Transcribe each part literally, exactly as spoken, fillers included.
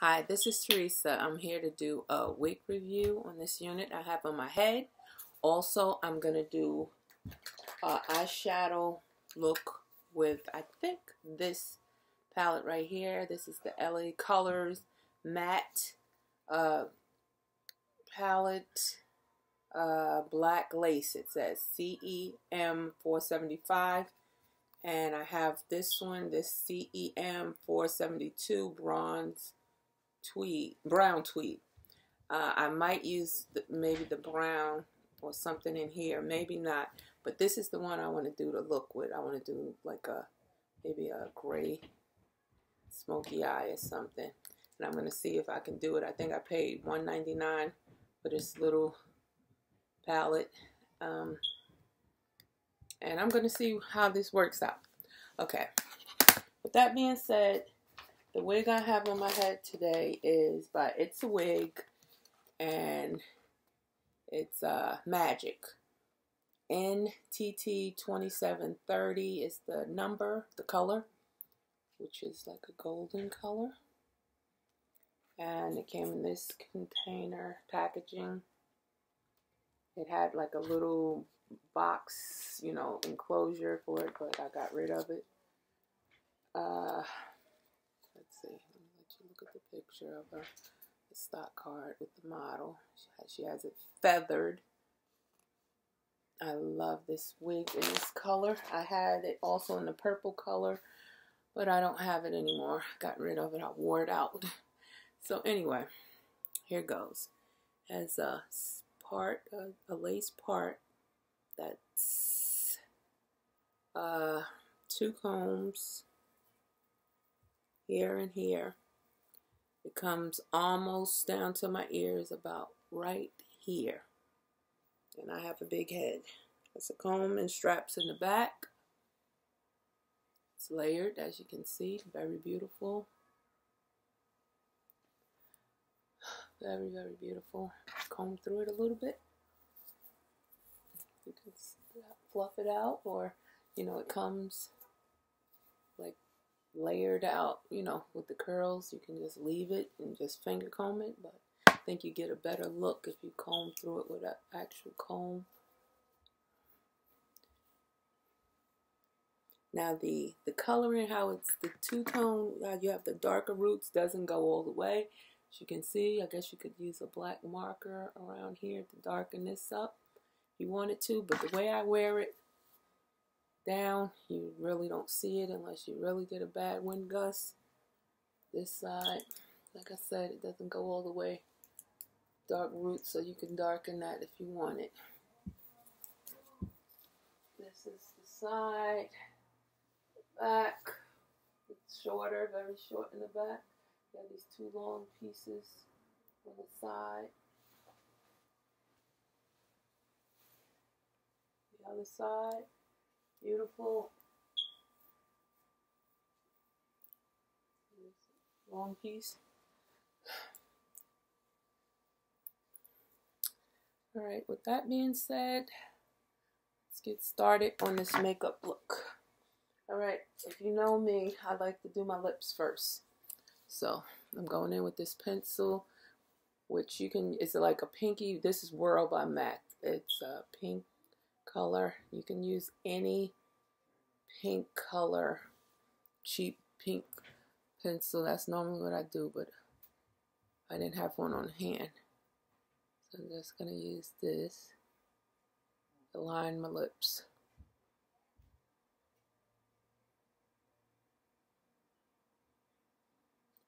Hi, this is Teresa. I'm here to do a wig review on this unit I have on my head. Also, I'm going to do an eyeshadow look with, I think, this palette right here. This is the L A Colors matte uh, palette, uh, black lace. It says C E M four seventy-five. And I have this one, this C E M four seventy-two bronze tweed, brown tweed. Uh, I might use the, maybe the brown or something in here, maybe not. But this is the one I want to do the look with. I want to do like a maybe a gray smoky eye or something. And I'm going to see if I can do it. I think I paid one ninety-nine for this little palette. Um, and I'm going to see how this works out. Okay. With that being said, the wig I have on my head today is by It's a Wig, and it's uh, Magic. N T T twenty-seven thirty is the number, the color, which is like a golden color. And it came in this container packaging. It had like a little box, you know, enclosure for it, but I got rid of it. Uh... Let's see. Let me let you look at the picture of her. The stock card with the model. She has, she has it feathered. I love this wig in this color. I had it also in the purple color, but I don't have it anymore. I got rid of it. I wore it out. So anyway, here goes. It has a part, a, a lace part that's uh, two combs. Here and here. It comes almost down to my ears, about right here. And I have a big head. It's a comb and straps in the back. It's layered, as you can see. Very beautiful. Very, very beautiful. Comb through it a little bit. You can fluff it out, or, you know, it comes like layered out, you know, with the curls. You can just leave it and just finger comb it, but I think you get a better look if you comb through it with an actual comb. Now the, the coloring, how it's the two-tone, how you have the darker roots, doesn't go all the way. As you can see, I guess you could use a black marker around here to darken this up if you wanted to, but the way I wear it, down, you really don't see it unless you really get a bad wind gust. This side, like I said, it doesn't go all the way. Dark roots, so you can darken that if you want it. This is the side, the back. It's shorter, very short in the back. You have these two long pieces on the side. The other side. Beautiful long piece. Alright, with that being said, let's get started on this makeup look. Alright, if you know me, I like to do my lips first. So, I'm going in with this pencil, which you can, it's like a pinky, this is Whirl by Mac. It's a pink color. You can use any pink color, cheap pink pencil. That's normally what I do, but I didn't have one on hand. So I'm just going to use this to line my lips.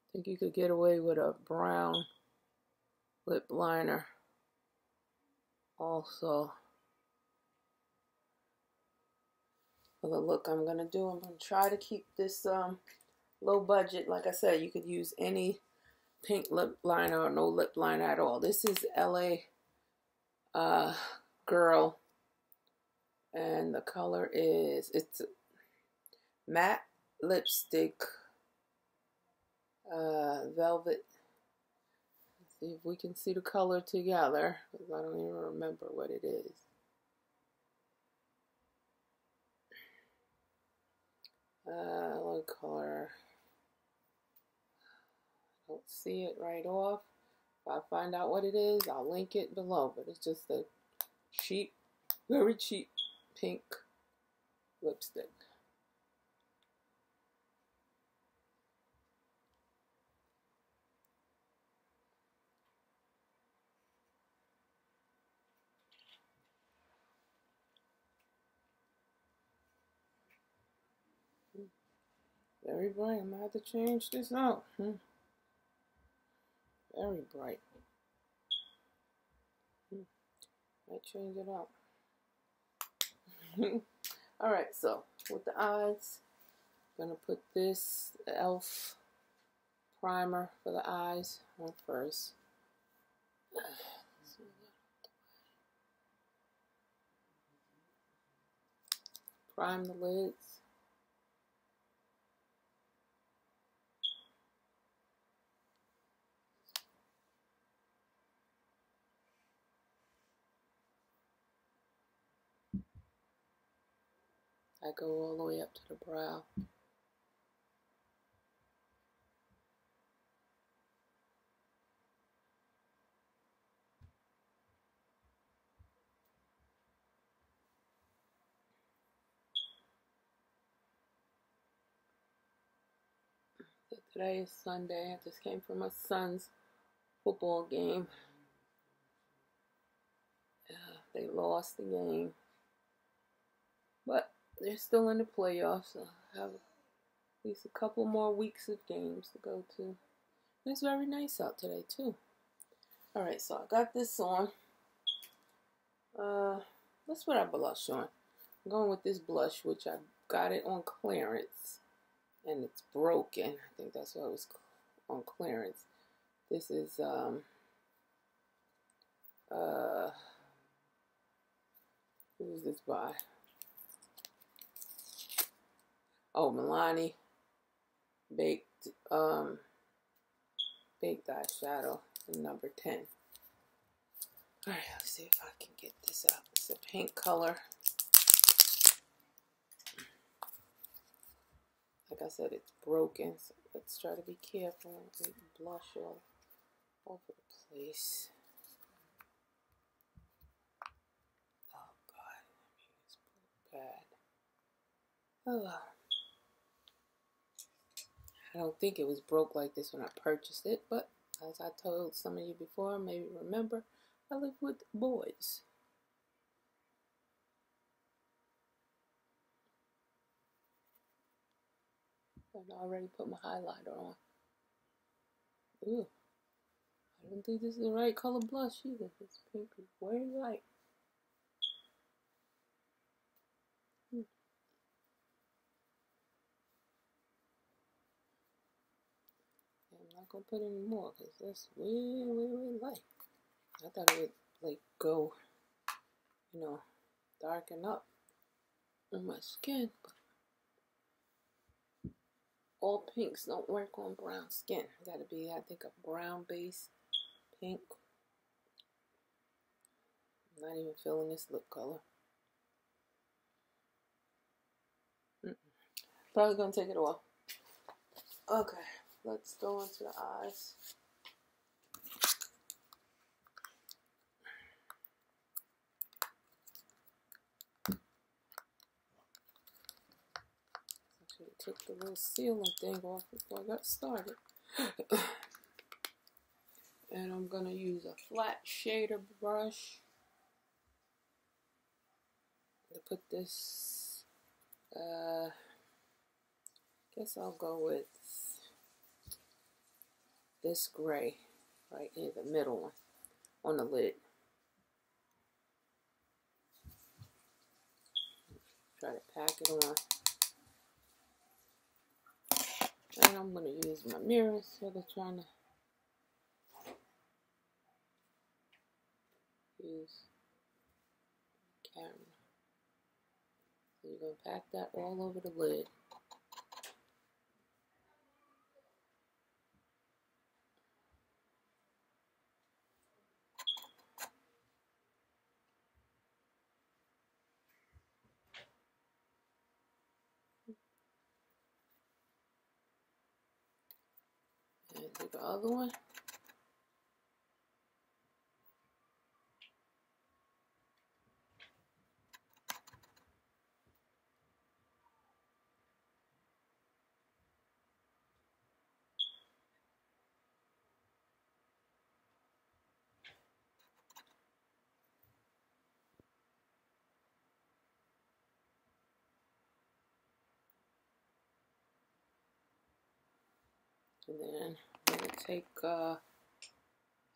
I think you could get away with a brown lip liner also. For the look I'm going to do, I'm going to try to keep this um, low budget. Like I said, you could use any pink lip liner or no lip liner at all. This is L A uh, Girl, and the color is, it's matte lipstick, uh, velvet. Let's see if we can see the color together, because I don't even remember what it is. Uh, what color? I won't see it right off. If I find out what it is, I'll link it below. But it's just a cheap, very cheap pink lipstick. Very bright. I'm going to have to change this out. Hmm. Very bright. Hmm. Might change it out. Alright, so with the eyes, I'm going to put this elf primer for the eyes on first. Prime the lids. I go all the way up to the brow. So today is Sunday. I just came from my son's football game. Uh, they lost the game. But they're still in the playoffs, so I have at least a couple more weeks of games to go to. And it's very nice out today, too. Alright, so I got this on. Uh, let's put our blush on. I'm going with this blush, which I got it on clearance. And it's broken. I think that's why it was on clearance. This is, um... Uh... who is this by? Oh, Milani baked um baked eyeshadow number ten. All right, let's see if I can get this out. It's a pink color. Like I said, it's broken. So let's try to be careful and blush all over the place. Oh God, I mean it's bad. Oh. I don't think it was broke like this when I purchased it, but as I told some of you before, maybe remember, I live with boys. I've already put my highlighter on. Ooh, I don't think this is the right color blush either. This pink is way light. Gonna put any more because that's way, way, way light. I thought it would like go, you know, darken up on my skin. But all pinks don't work on brown skin. It gotta be, I think, a brown base pink. I'm not even feeling this lip color. Mm-mm. Probably gonna take it off. Okay. Let's go into the eyes. I should have took the little sealing thing off before I got started. And I'm gonna use a flat shader brush to put this. Uh, guess I'll go with this gray right in the middle one on the lid. Try to pack it on. And I'm going to use my mirror instead of trying to use the camera. So you're going to pack that all over the lid. Is that the other one? And then I'm going to take uh,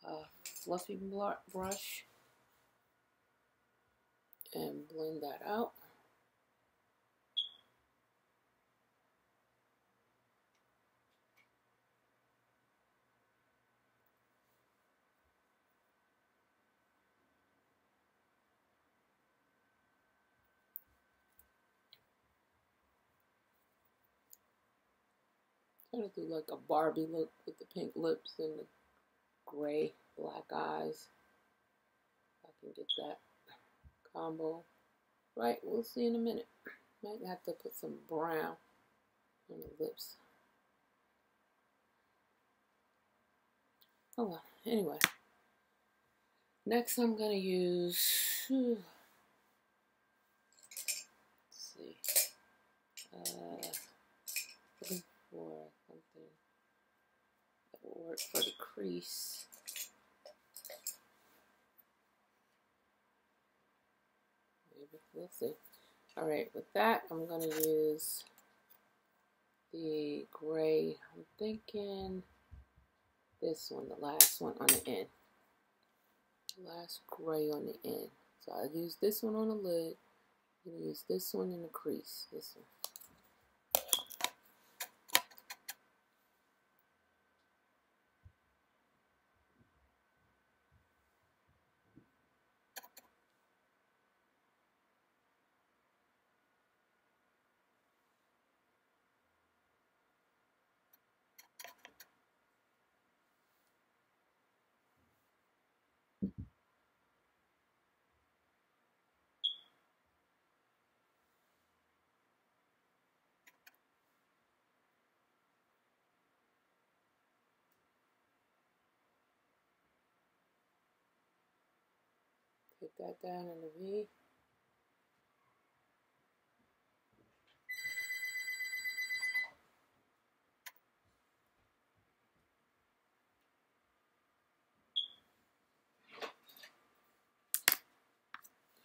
a fluffy brush and blend that out. I'm going to do like a Barbie look with the pink lips and the gray black eyes. I can get that combo. Right, we'll see in a minute. Might have to put some brown on the lips. Oh well, anyway. Next I'm going to use... Let's see. Uh, looking for... work for the crease. Maybe, we'll see. Alright, with that, I'm going to use the gray. I'm thinking this one, the last one on the end. The last gray on the end. So I use this one on the lid. I'm going to use this one in the crease. This one. Put that down in the V.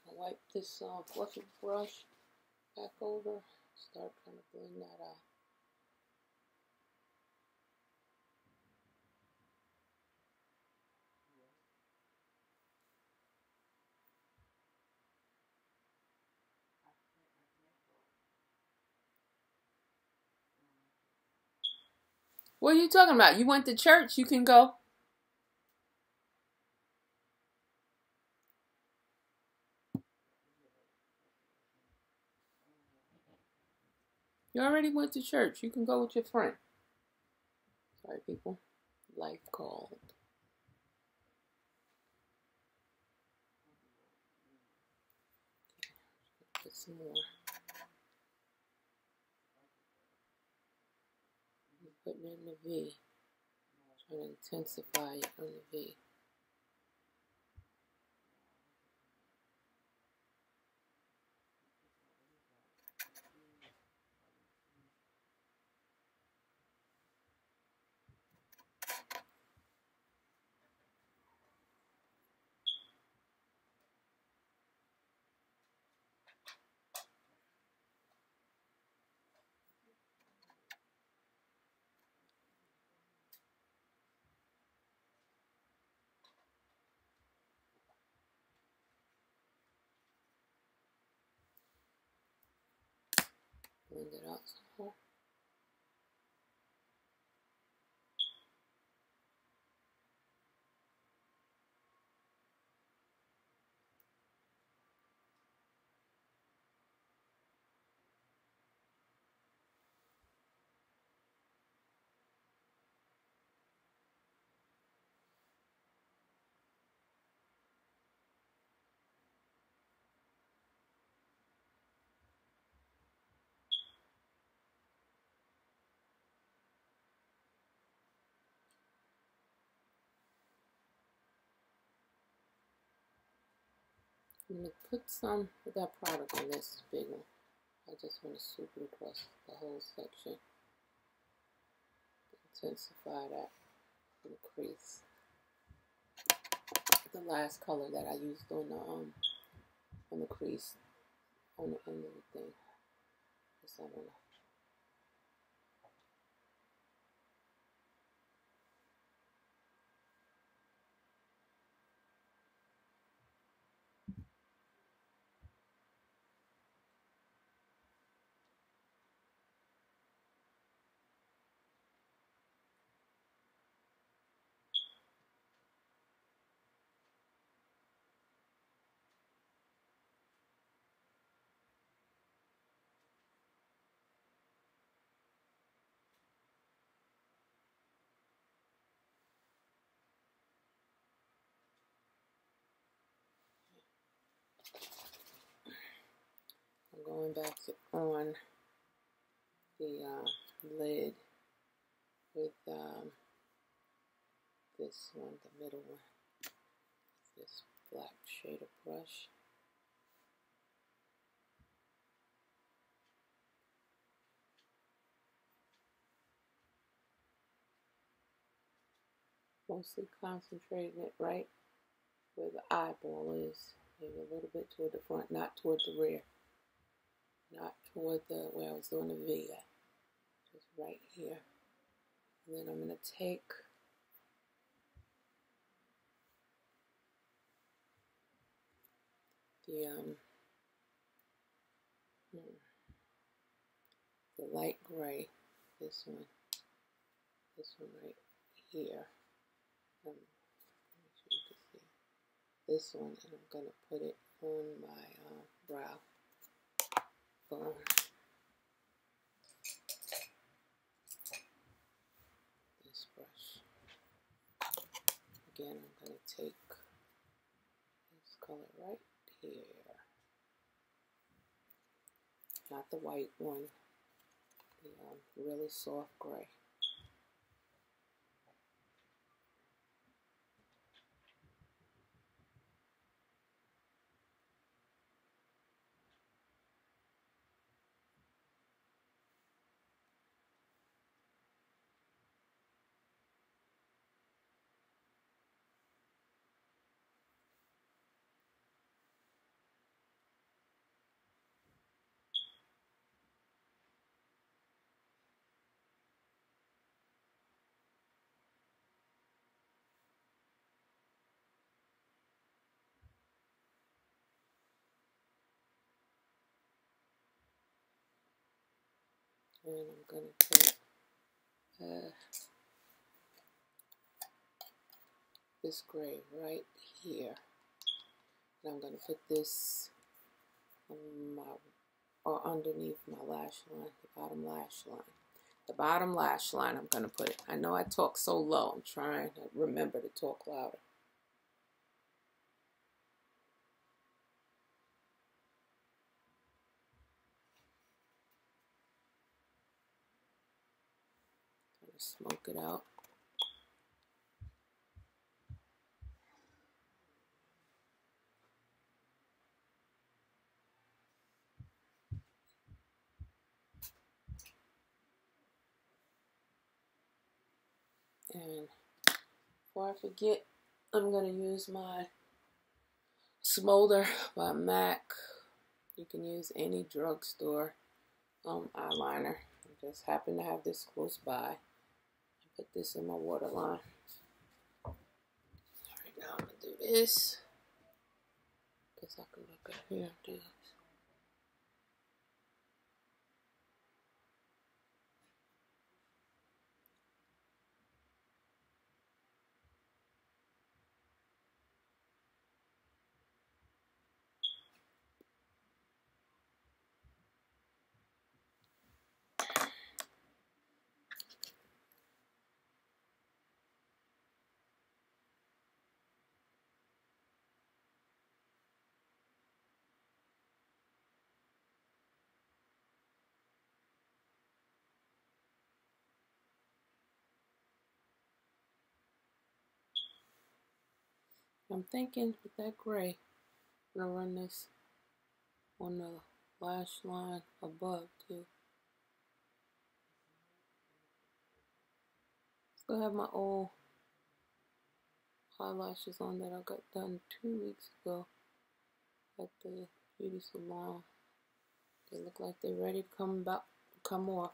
I'll wipe this uh, fluffy brush back over. Start trying to blend that out. What are you talking about? You went to church. You can go. You already went to church. You can go with your friend. Sorry, people. Life called. Put some more. Putting it in the V. Trying to intensify it on the V. Blend it out somehow. I'm going to put some of that product on this big one. I just want to superimpose the whole section. Intensify that and crease. The last color that I used on the um on the crease on the end of the thing. Just, I don't know. Going back on the uh, lid with um, this one, the middle one, this black shader brush. Mostly concentrating it right where the eyeball is, maybe a little bit toward the front, not toward the rear. Not toward the where I was doing the video, just right here. And then I'm going to take the um the light gray, this one, this one right here. Um, this one, and I'm going to put it on my uh, brow. Boom. This brush. Again, I'm going to take this color right here. Not the white one, the um, really soft gray. And I'm going to take uh, this gray right here. And I'm going to put this on my, or underneath my lash line, the bottom lash line. The bottom lash line I'm going to put it. I know I talk so low. I'm trying to remember to talk louder. Smoke it out. And before I forget, I'm going to use my Smolder by Mac. You can use any drugstore um, eyeliner. I just happen to have this close by. Put this in my waterline. Alright, now I'm gonna do this. Guess I can look up here and do this. I'm thinking with that gray, I'm gonna run this on the lash line above too. Still have my old eyelashes on that I got done two weeks ago at the beauty salon. They look like they're ready to come about come off.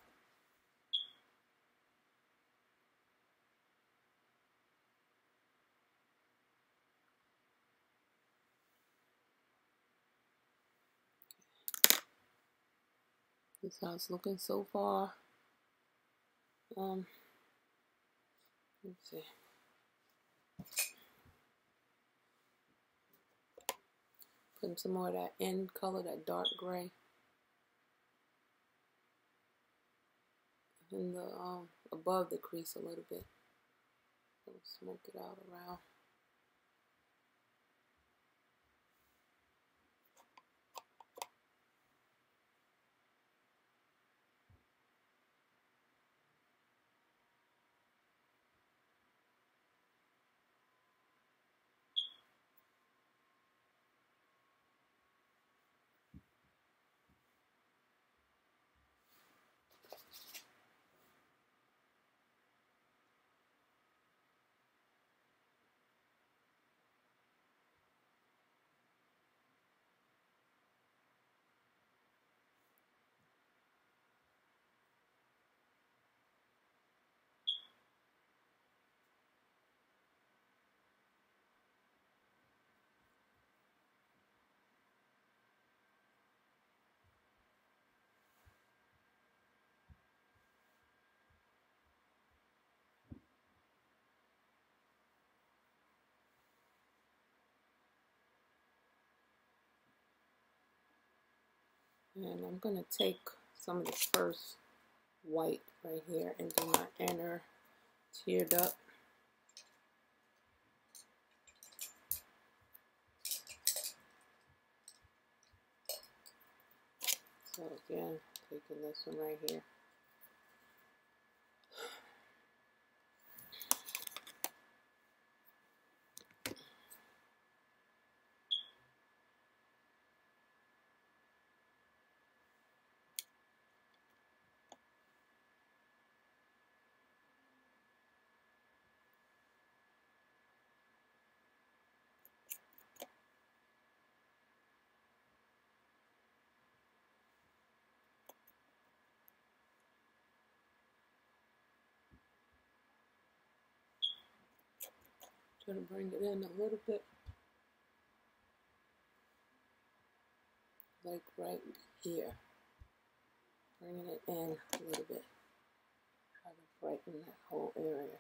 This is how it's looking so far. Um, let's see. Putting some more of that end color, that dark gray, in the um above the crease a little bit. I'll smoke it out around. And I'm going to take some of this first white right here and do my inner teared up. So again, taking this one right here. Gonna bring it in a little bit, like right here. Bringing it in a little bit. Try to brighten that whole area.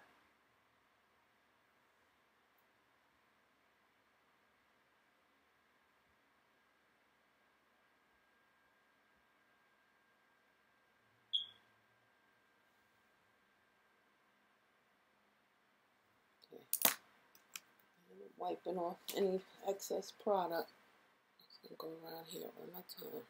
Wiping off any excess product. It's gonna go around here one more time.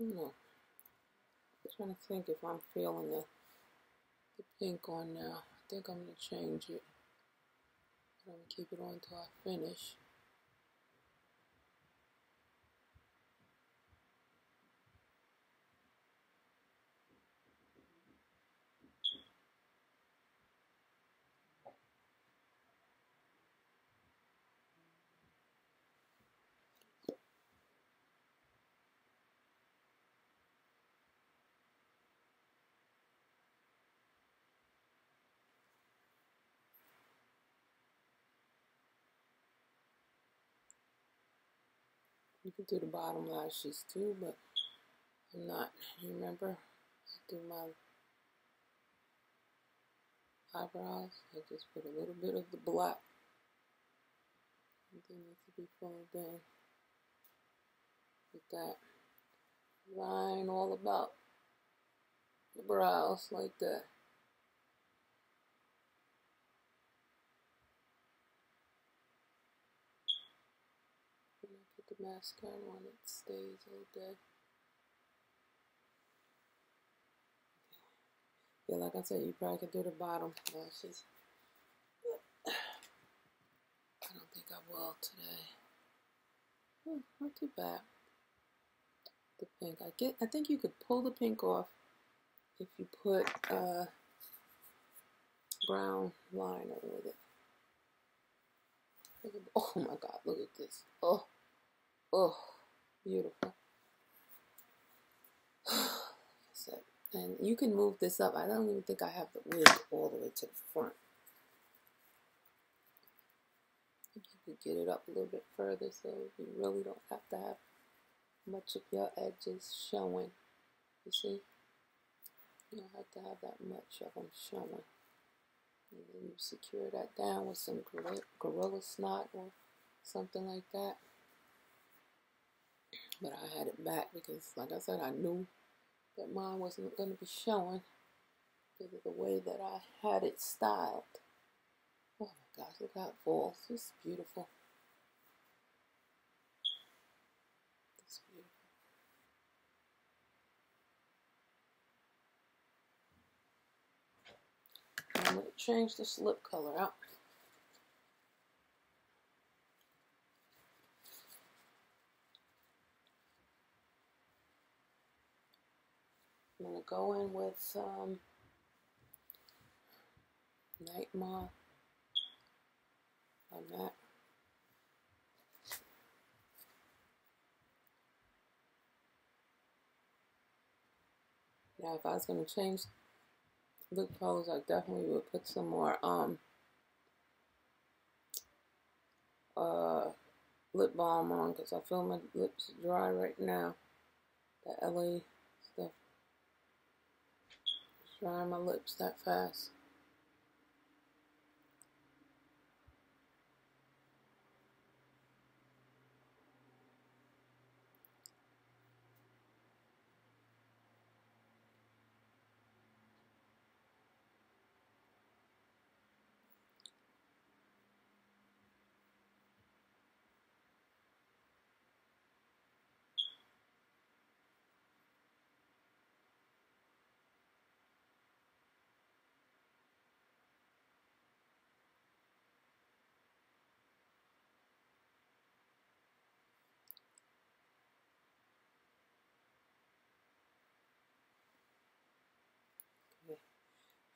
Hmm. I'm trying to think if I'm feeling the the pink on now. I think I'm gonna change it. I'm gonna keep it on until I finish. You can do the bottom lashes too, but I'm not. You remember, I do my eyebrows. I just put a little bit of the black. I do need to be followed in with that line all about the brows, like that. mascara one that stays all day. Yeah, like I said, you probably could do the bottom lashes. I don't think I will today. Hmm, not too bad. The pink, I get. I think you could pull the pink off if you put uh, brown liner with it. Look at, oh my God! Look at this. Oh, oh, beautiful. That's it. And you can move this up. I don't even think I have the wig all the way to the front. You could get it up a little bit further, so you really don't have to have much of your edges showing. You see, you don't have to have that much of them showing. And then you secure that down with some Gorilla Snot or something like that. But I had it back because, like I said, I knew that mine wasn't going to be showing because of the way that I had it styled. Oh my gosh, look how it falls. It's beautiful. It's beautiful. I'm going to change this lip color out. I'm going to go in with um, Night Moth on that. Now, if I was going to change lip colors, I definitely would put some more um uh lip balm on because I feel my lips dry right now. The L A stuff is drying my lips that fast.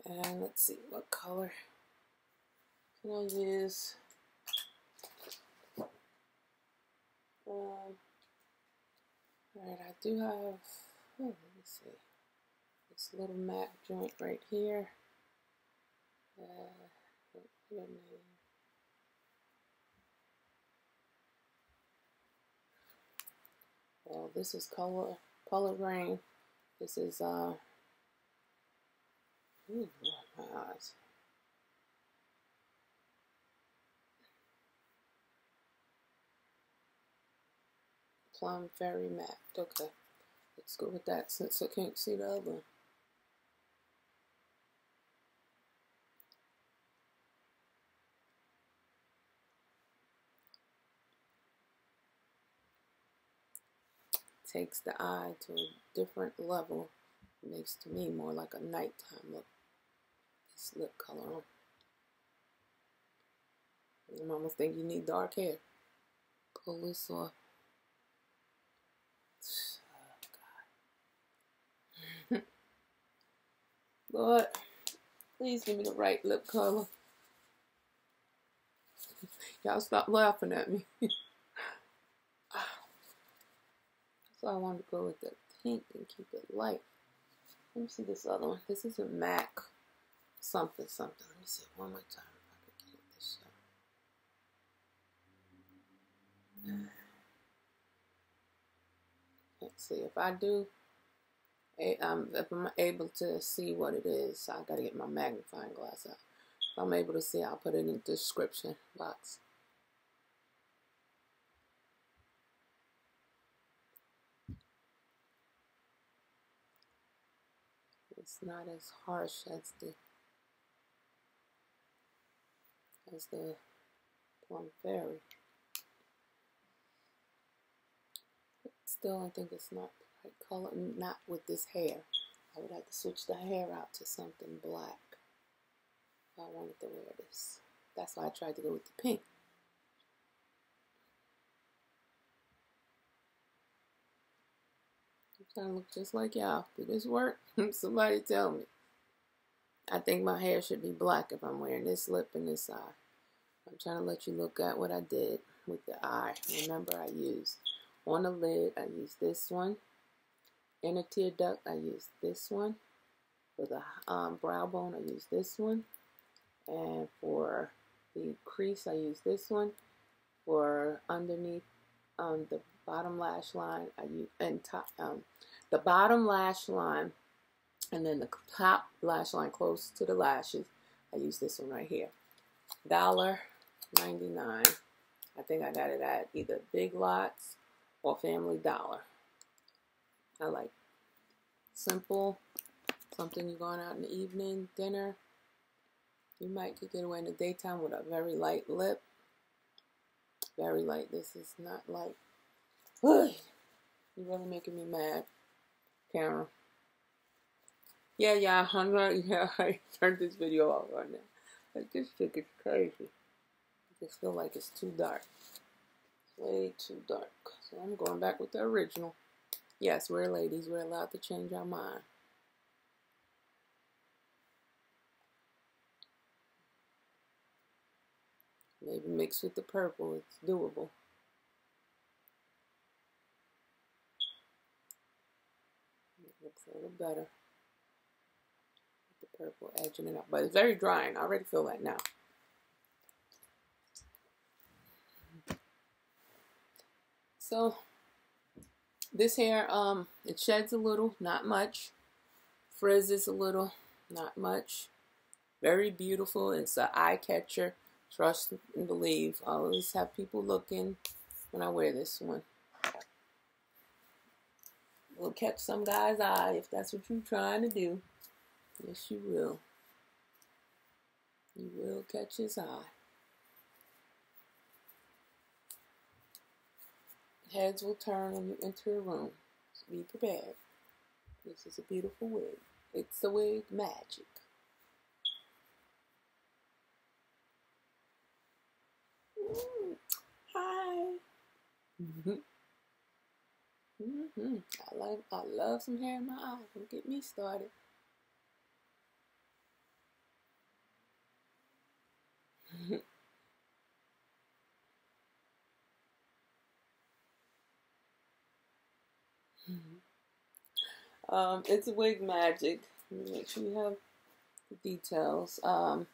And let's see what color can I use. Um, all right, I do have. Oh, let me see this little Mac joint right here. Uh, let me, well, this is color Coloured Raine. This is uh. Ooh, my eyes. Plum Fairy matte. Okay. Let's go with that since I can't see the other one. Takes the eye to a different level. It makes to me more like a nighttime look. Lip color on. Your mamas think you need dark hair. Pull this off. Oh, God. Lord, please give me the right lip color. Y'all stop laughing at me. So I wanted to go with the pink and keep it light. Let me see this other one. This is a Mac. Something, something. Let me see it one more time if I can get it this time. Let's see if I do. Um, if I'm able to see what it is, I gotta get my magnifying glass out. If I'm able to see, I'll put it in the description box. It's not as harsh as the. As the Plum Fairy. still I think it's not the right color, not with this hair. I would have to switch the hair out to something black if I wanted to wear this. That's why I tried to go with the pink. I'm trying to look just like y'all. Did this work? Somebody tell me. I think my hair should be black if I'm wearing this lip and this eye. I'm trying to let you look at what I did with the eye. Remember, I used on the lid, I used this one. Inner tear duct, I used this one. For the um, brow bone, I used this one. And for the crease, I used this one. For underneath um, the bottom lash line, I used and top, um, the bottom lash line, and then the top lash line close to the lashes, I used this one right here. one ninety-nine. I think I got it at either Big Lots or Family Dollar. I like simple, something you're going out in the evening, dinner. You might could get away in the daytime with a very light lip. Very light. This is not light. Ugh. You're really making me mad, camera. Yeah, yeah, I'm not, yeah, I turned this video off right now. Like, this chick is crazy. I just feel like it's too dark. Way too dark. So I'm going back with the original. Yes, we're ladies. We're allowed to change our mind. Maybe mixed with the purple. It's doable. It looks a little better. Purple edging it up, but it's very drying. I already feel that now. So this hair, um, it sheds a little, not much. Frizzes a little, not much. Very beautiful. It's an eye catcher. Trust and believe. I always have people looking when I wear this one. We'll catch some guy's eye if that's what you're trying to do. Yes, you will. You will catch his eye. Heads will turn when you enter a room. So be prepared. This is a beautiful wig. It's the Wig Magic. Ooh, hi. Mm-hmm. Mm-hmm. I love, I love some hair in my eye. Don't get me started. um, it's Wig Magic. Make sure you have the details. Um,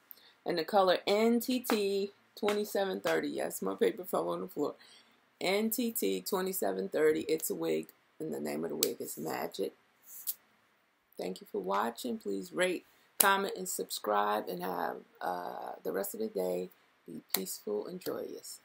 and the color N T T twenty-seven thirty. Yes, my paper fell on the floor. N T T twenty-seven thirty. It's a wig, and the name of the wig is Magic. Thank you for watching. Please rate, comment, and subscribe, and have uh, the rest of the day be peaceful and joyous.